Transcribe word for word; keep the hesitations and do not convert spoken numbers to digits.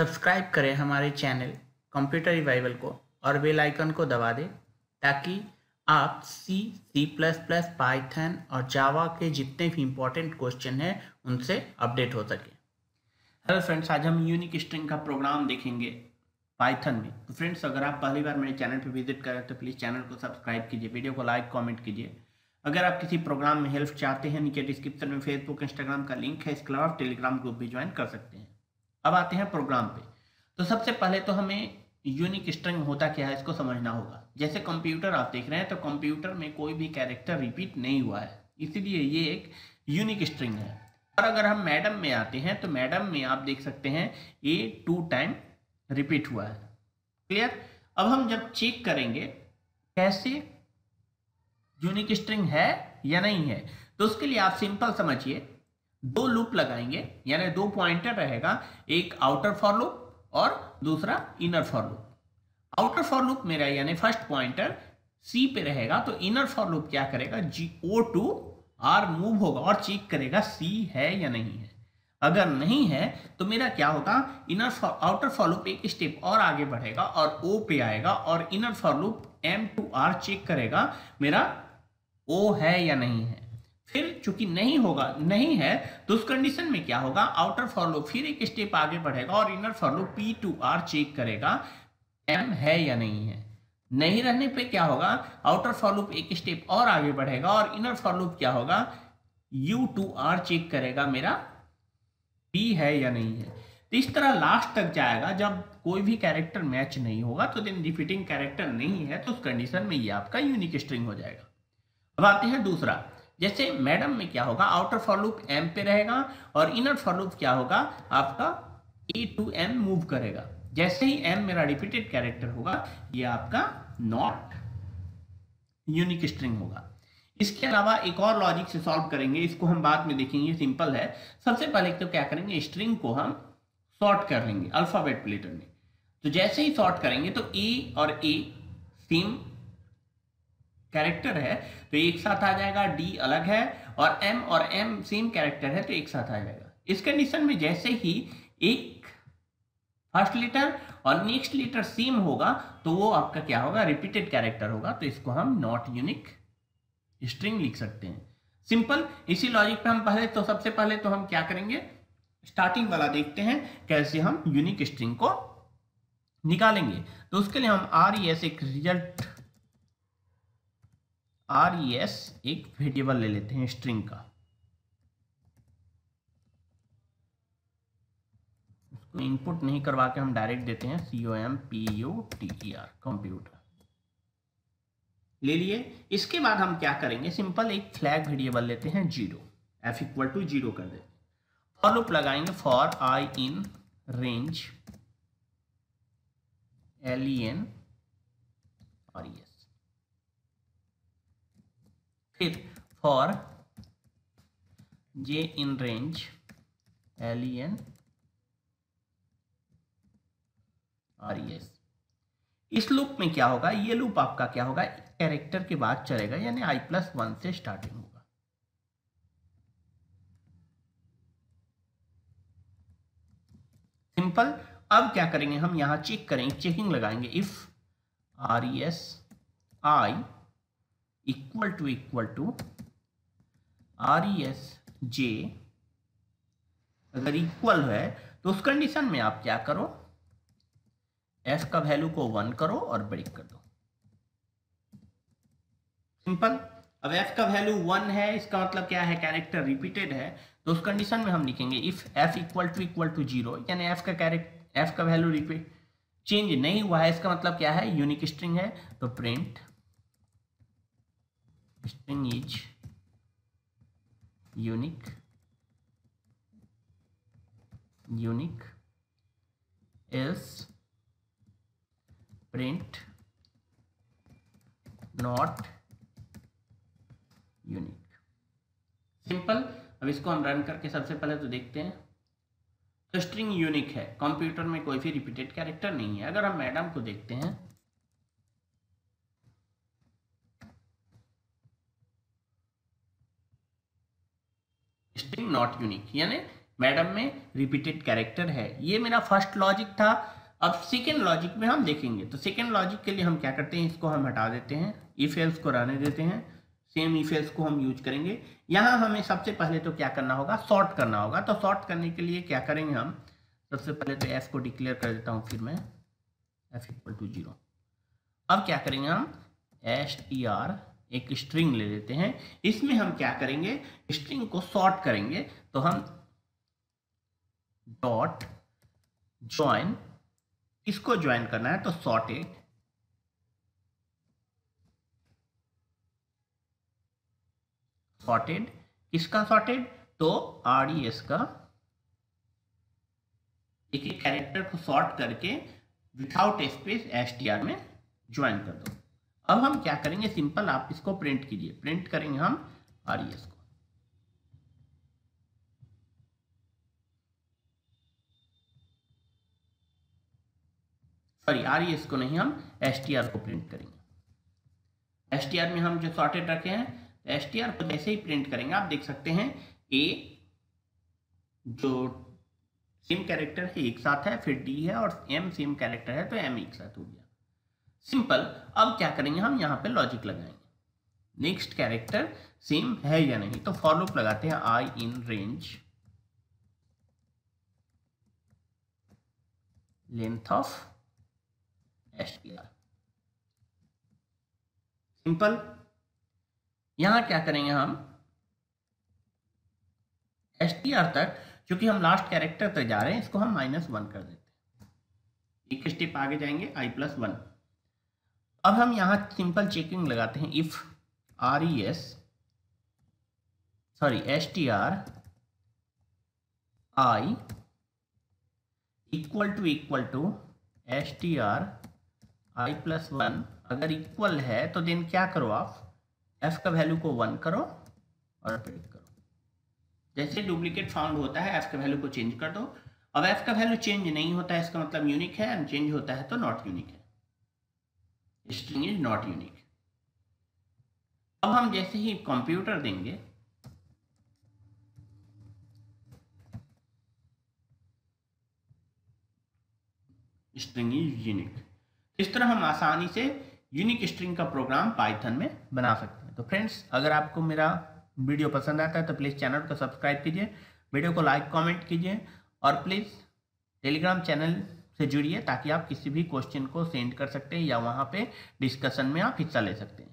Subscribe करें हमारे channel computer revival को और बेल आइकन को दबा दें ताकि आप C C plus plus Python और जावा के जितने भी इम्पोर्टेंट क्वेश्चन हैं उनसे अपडेट हो सके। हेलो फ्रेंड्स, आज हम यूनिक स्ट्रिंग का प्रोग्राम देखेंगे पाइथन में। तो फ्रेंड्स, अगर आप पहली बार मेरे चैनल पर विजिट करें तो प्लीज़ चैनल को सब्सक्राइब कीजिए, वीडियो को लाइक कमेंट कीजिए। अगर आप किसी प्रोग्राम में हेल्प चाहते हैं, नीचे डिस्क्रिप्शन में फेसबुक इंस्टाग्राम का लिंक है, इसके अलावा आप टेलीग्राम ग्रुप भी ज्वाइन कर सकते हैं। अब आते हैं प्रोग्राम पे। तो सबसे पहले तो हमें यूनिक स्ट्रिंग होता क्या है इसको समझना होगा। जैसे कंप्यूटर आप देख रहे हैं तो कंप्यूटर में कोई भी कैरेक्टर रिपीट नहीं हुआ है, इसीलिए ये एक यूनिक स्ट्रिंग है। और अगर हम मैडम में आते हैं तो मैडम में आप देख सकते हैं ये टू टाइम रिपीट हुआ है। क्लियर। अब हम जब चेक करेंगे कैसे यूनिक स्ट्रिंग है या नहीं है, तो उसके लिए आप सिंपल समझिए, दो लूप लगाएंगे, यानी दो पॉइंटर रहेगा, एक आउटर फॉर लूप और दूसरा inner for loop. Outer for loop मेरा यानी फर्स्ट पॉइंटर सी पे रहेगा, तो इनर फॉर लूप क्या करेगा, G O to R move होगा और चेक करेगा सी है या नहीं है। अगर नहीं है तो मेरा क्या होगा, inner for outer for loop एक स्टेप और आगे बढ़ेगा और ओ पे आएगा और inner for loop M to R check करेगा मेरा ओ है या नहीं है। फिर चूंकि नहीं होगा, नहीं है, तो उस कंडीशन में क्या होगा, आउटर फॉर लूप फिर एक स्टेप आगे बढ़ेगा और inner for loop P to R check करेगा एम है या नहीं है। नहीं रहने पे क्या होगा, आउटर फॉर लूप एक स्टेप और आगे बढ़ेगा और इनर फॉर लूप क्या होगा, यू टू आर चेक करेगा मेरा पी है या नहीं है। तो इस तरह लास्ट तक जाएगा। जब कोई भी कैरेक्टर मैच नहीं होगा तो देन रिपीटिंग कैरेक्टर नहीं है, तो उस कंडीशन में ये आपका यूनिक स्ट्रिंग हो जाएगा। अब आते हैं दूसरा, जैसे मैडम में क्या होगा, आउटर फॉर लूप एम पे रहेगा और इनर फॉर लूप क्या होगा, आपका ए टू एम मूव करेगा। जैसे ही एम मेरा रिपीटेड कैरेक्टर होगा ये आपका नॉट यूनिक स्ट्रिंग होगा। इसके अलावा एक और लॉजिक से सॉल्व करेंगे, इसको हम बाद में देखेंगे, सिंपल है। सबसे पहले तो क्या करेंगे, स्ट्रिंग को हम सॉर्ट कर लेंगे अल्फाबेट प्लेटर में। तो जैसे ही सॉर्ट करेंगे तो ए और ए सेम कैरेक्टर है तो एक साथ आ जाएगा, डी अलग है, और एम और एम सेम कैरेक्टर है तो एक साथ आ जाएगा। इस कंडीशन में जैसे ही एक फर्स्ट लेटर और नेक्स्ट लेटर सेम होगा तो वो आपका क्या होगा, रिपीटेड कैरेक्टर होगा, तो इसको हम नॉट यूनिक स्ट्रिंग लिख सकते हैं। सिंपल। इसी लॉजिक पे हम पहले तो सबसे पहले तो हम क्या करेंगे, स्टार्टिंग वाला देखते हैं कैसे हम यूनिक स्ट्रिंग को निकालेंगे। तो उसके लिए हम आर एस एक रिजल्ट आर एस एक वेरिएबल ले लेते हैं स्ट्रिंग का, उसको इनपुट नहीं करवा के हम डायरेक्ट देते हैं C O M P U T E R computer ले लिए। इसके बाद हम क्या करेंगे, सिंपल एक फ्लैग वेरिएबल लेते हैं zero, F equal to zero कर देते हैं। फॉर लूप लगाएंगे for I in range L E N R S, फिर for J in range L E N R E S. इस लूप में क्या होगा, ये लूप आपका क्या होगा, कैरेक्टर के बाद चलेगा, यानी आई प्लस वन से स्टार्टिंग होगा। सिंपल। अब क्या करेंगे, हम यहां चेक करेंगे, चेकिंग लगाएंगे, if R E S I equal to equal to R E S J, अगर इक्वल है तो उस कंडीशन में आप क्या करो, एफ का वैल्यू को वन करो और ब्रेक कर दो। सिंपल। अब एफ का वैल्यू वन है, इसका मतलब क्या है, कैरेक्टर रिपीटेड है, तो उस कंडीशन में हम लिखेंगे if F equal to equal to zero, यानी एफ का कैरेक्ट एफ का वैल्यू रिपीट चेंज नहीं हुआ है, इसका मतलब क्या है, यूनिक स्ट्रिंग है, तो print string is unique unique else print not unique। Simple. अब इसको हम रन करके सबसे पहले तो देखते हैं, तो स्ट्रिंग यूनिक है, कंप्यूटर में कोई भी रिपीटेड कैरेक्टर नहीं है। अगर हम मैडम को देखते हैं नॉट यूनिक, यानी मैडम में रिपीटेड कैरेक्टर है। ये मेरा फर्स्ट लॉजिक था। अब सेकेंड लॉजिक में हम देखेंगे, तो सेकेंड लॉजिक के लिए हम क्या करते हैं, इसको हम हटा देते हैं, इफ एल्स को रहने देते हैं, सेम इफ एल्स को हम यूज करेंगे। यहाँ हमें सबसे पहले तो क्या करना होगा, सॉर्ट करना होगा। तो सॉर्ट करने के लिए क्या करेंगे हम, सबसे पहले तो एफ को डिक्लेयर कर देता हूँ, फिर मैं एफ इक्वल टू जीरो। अब क्या करेंगे हम एस टी आर एक स्ट्रिंग ले लेते हैं, इसमें हम क्या करेंगे स्ट्रिंग को सॉर्ट करेंगे। तो हम डॉट ज्वाइन, इसको ज्वाइन करना है तो सॉर्टेड, सॉर्टेड किसका सॉर्टेड, तो आर ई एस का, एक एक कैरेक्टर को सॉर्ट करके without space S T R में ज्वाइन कर दो। अब हम क्या करेंगे, सिंपल आप इसको प्रिंट कीजिए, प्रिंट करेंगे हम आर ई एस को। सॉरी आर ई एस को नहीं, हम एस टी आर को प्रिंट करेंगे। एस टी आर में हम जो सॉर्टेड रखे हैं, एस टी आर को जैसे ही प्रिंट करेंगे आप देख सकते हैं ए जो सेम कैरेक्टर है एक साथ है, फिर डी है और एम सेम कैरेक्टर है तो एम एक साथ हो गया। सिंपल। अब क्या करेंगे हम यहाँ पे लॉजिक लगाएंगे, नेक्स्ट कैरेक्टर सेम है या नहीं, तो फॉर लूप लगाते हैं। I in range length of S T R, simple. यहाँ क्या करेंगे हम एस टी आर तक, क्योंकि हम लास्ट कैरेक्टर तक जा रहे हैं, इसको हम माइनस वन कर देते हैं, एक स्टेप आगे जाएंगे आई प्लस वन। अब हम यहाँ सिंपल चेकिंग लगाते हैं, if R E S sorry S T R I equal to equal to S T R I plus one, अगर इक्वल है तो देन क्या करो आप, एफ का वैल्यू को वन करो और प्रिंट करो। जैसे डुप्लीकेट फाउंड होता है एफ का वैल्यू को चेंज कर दो। अब एफ का वैल्यू चेंज नहीं होता है, इसका मतलब यूनिक है, एंड चेंज होता है तो नॉट यूनिक है, स्ट्रिंग इज नॉट यूनिक। अब हम जैसे ही कंप्यूटर देंगे, स्ट्रिंग इज यूनिक। इस तरह हम आसानी से यूनिक स्ट्रिंग का प्रोग्राम पाइथन में बना सकते हैं। तो फ्रेंड्स, अगर आपको मेरा वीडियो पसंद आता है तो प्लीज़ चैनल को सब्सक्राइब कीजिए, वीडियो को लाइक कमेंट कीजिए, और प्लीज़ टेलीग्राम चैनल से जुड़िए ताकि आप किसी भी क्वेश्चन को सेंड कर सकते हैं या वहाँ पे डिस्कशन में आप हिस्सा ले सकते हैं।